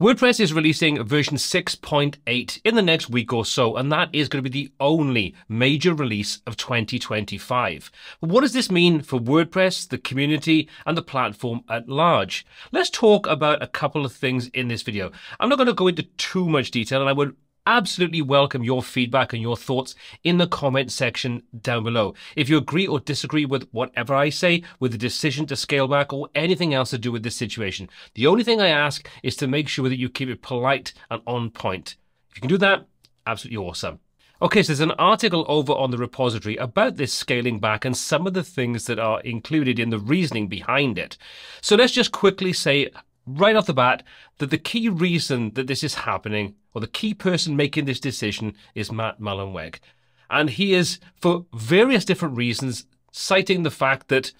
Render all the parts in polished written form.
WordPress is releasing version 6.8 in the next week or so, and that is going to be the only major release of 2025. But what does this mean for WordPress, the community, and the platform at large? Let's talk about a couple of things in this video. I'm not going to go into too much detail, and I would absolutely welcome your feedback and your thoughts in the comment section down below. If you agree or disagree with whatever I say, with the decision to scale back or anything else to do with this situation, the only thing I ask is to make sure that you keep it polite and on point. If you can do that, absolutely awesome. Okay, so there's an article over on the repository about this scaling back and some of the things that are included in the reasoning behind it. So let's just quickly say right off the bat that the key reason that this is happening, or the key person making this decision, is Matt Mullenweg. And he is, for various different reasons, citing the fact that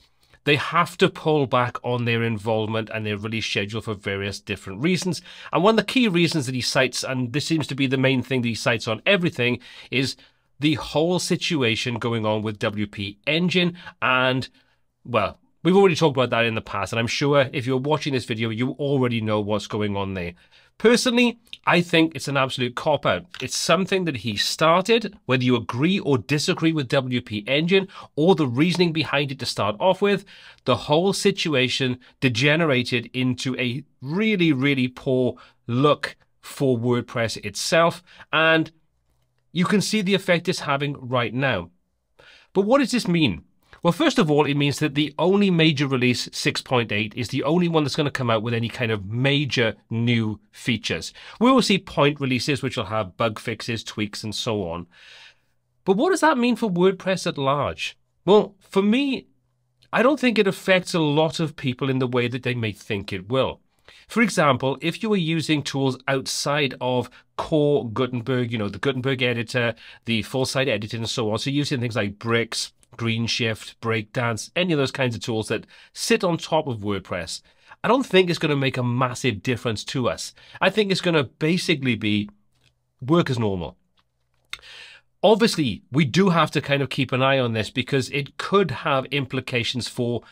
they have to pull back on their involvement and their release schedule for various different reasons. And one of the key reasons that he cites, and this seems to be the main thing that he cites on everything, is the whole situation going on with WP Engine. And, well, we've already talked about that in the past, and I'm sure if you're watching this video, you already know what's going on there. Personally, I think it's an absolute cop-out. It's something that he started, whether you agree or disagree with WP Engine or the reasoning behind it to start off with. The whole situation degenerated into a really, really poor look for WordPress itself, and you can see the effect it's having right now. But what does this mean? Well, first of all, it means that the only major release, 6.8, is the only one that's going to come out with any kind of major new features. We will see point releases, which will have bug fixes, tweaks, and so on. But what does that mean for WordPress at large? Well, for me, I don't think it affects a lot of people in the way that they may think it will. For example, if you are using tools outside of core Gutenberg, you know, the Gutenberg editor, the full-site editor, and so on, so using things like Bricks, Greenshift, Breakdance, any of those kinds of tools that sit on top of WordPress, I don't think it's going to make a massive difference to us. I think it's going to basically be work as normal. Obviously, we do have to kind of keep an eye on this because it could have implications for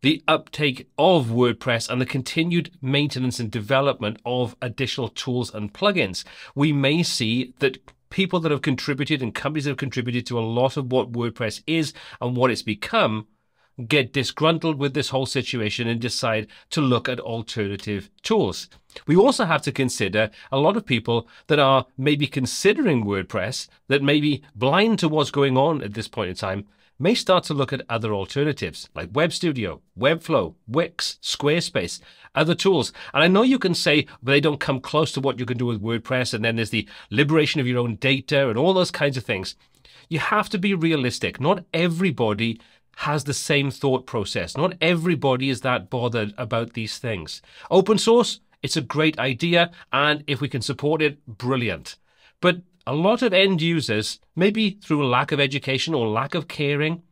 the uptake of WordPress and the continued maintenance and development of additional tools and plugins. We may see that people that have contributed and companies that have contributed to a lot of what WordPress is and what it's become get disgruntled with this whole situation and decide to look at alternative tools. We also have to consider a lot of people that are maybe considering WordPress, that may be blind to what's going on at this point in time, may start to look at other alternatives like Web Studio, Webflow, Wix, Squarespace, other tools. And I know you can say they don't come close to what you can do with WordPress, and then there's the liberation of your own data and all those kinds of things. You have to be realistic. Not everybody has the same thought process. Not everybody is that bothered about these things. Open source, it's a great idea, and if we can support it, brilliant. But a lot of end users, maybe through lack of education or lack of caring,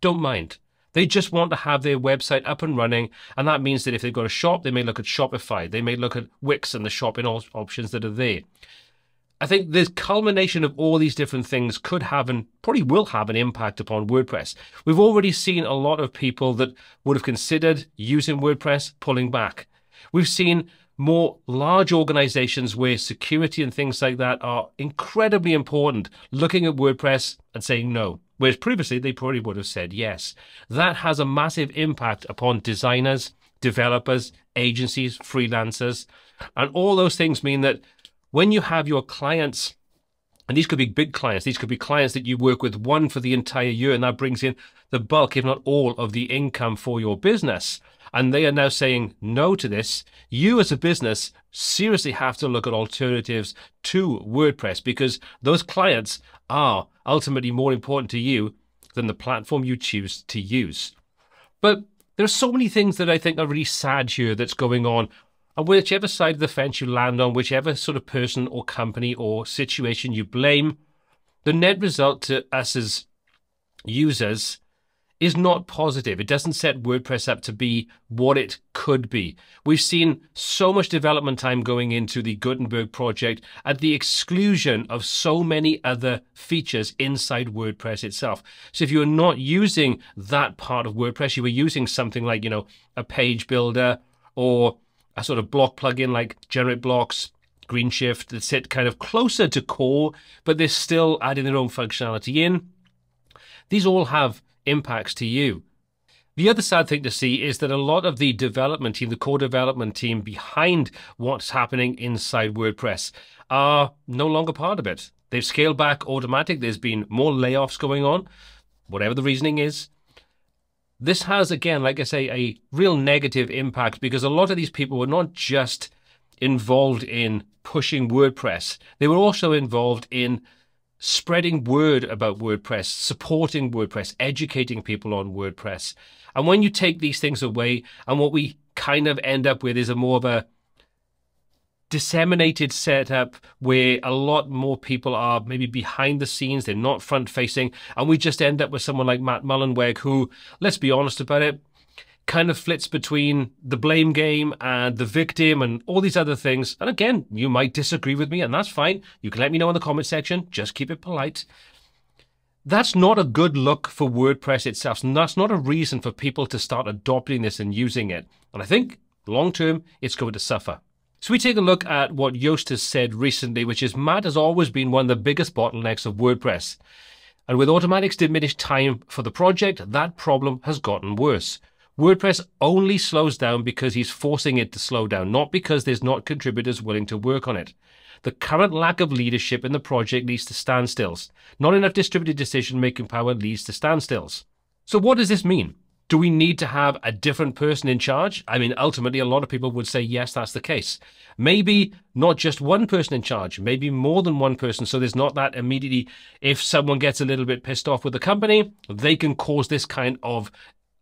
don't mind. They just want to have their website up and running, and that means that if they've got a shop, they may look at Shopify, they may look at Wix and the shopping options that are there. I think this culmination of all these different things could have and probably will have an impact upon WordPress. We've already seen a lot of people that would have considered using WordPress pulling back. We've seen more large organizations where security and things like that are incredibly important, looking at WordPress and saying no, whereas previously they probably would have said yes. That has a massive impact upon designers, developers, agencies, freelancers, and all those things mean that when you have your clients, and these could be big clients, these could be clients that you work with one for the entire year, and that brings in the bulk, if not all, of the income for your business. And they are now saying no to this. You as a business seriously have to look at alternatives to WordPress because those clients are ultimately more important to you than the platform you choose to use. But there are so many things that I think are really sad here that's going on. And whichever side of the fence you land on, whichever sort of person or company or situation you blame, the net result to us as users is not positive. It doesn't set WordPress up to be what it could be. We've seen so much development time going into the Gutenberg project at the exclusion of so many other features inside WordPress itself. So if you are not using that part of WordPress, you were using something like, you know, a page builder or a sort of block plugin like Generate Blocks, Greenshift, that sit kind of closer to core, but they're still adding their own functionality in. These all have impacts to you. The other sad thing to see is that a lot of the development team, the core development team behind what's happening inside WordPress, are no longer part of it. They've scaled back automatic. There's been more layoffs going on, whatever the reasoning is. This has, again, like I say, a real negative impact because a lot of these people were not just involved in pushing WordPress. They were also involved in spreading word about WordPress, supporting WordPress, educating people on WordPress. And when you take these things away, and what we kind of end up with is a more of a disseminated setup where a lot more people are maybe behind the scenes, they're not front facing, and we just end up with someone like Matt Mullenweg, who, let's be honest about it, kind of flits between the blame game and the victim and all these other things. And again, you might disagree with me, and that's fine. You can let me know in the comment section, just keep it polite. That's not a good look for WordPress itself, and that's not a reason for people to start adopting this and using it. And I think long term, it's going to suffer. So we take a look at what Yoast has said recently, which is Matt has always been one of the biggest bottlenecks of WordPress. And with Automatic's diminished time for the project, that problem has gotten worse. WordPress only slows down because he's forcing it to slow down, not because there's not contributors willing to work on it. The current lack of leadership in the project leads to standstills. Not enough distributed decision-making power leads to standstills. So what does this mean? Do we need to have a different person in charge? I mean, ultimately, a lot of people would say, yes, that's the case. Maybe not just one person in charge, maybe more than one person. So there's not that immediately, if someone gets a little bit pissed off with the company, they can cause this kind of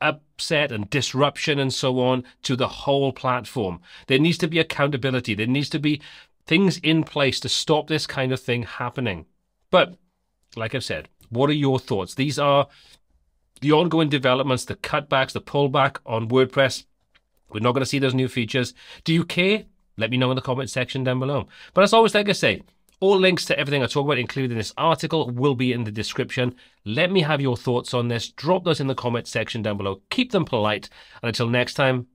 upset and disruption and so on to the whole platform. There needs to be accountability. There needs to be things in place to stop this kind of thing happening. But like I've said, what are your thoughts? These are the ongoing developments, the cutbacks, the pullback on WordPress. We're not going to see those new features. Do you care? Let me know in the comment section down below. But as always, like I say, all links to everything I talk about, including this article, will be in the description. Let me have your thoughts on this. Drop those in the comment section down below. Keep them polite. And until next time,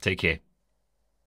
take care.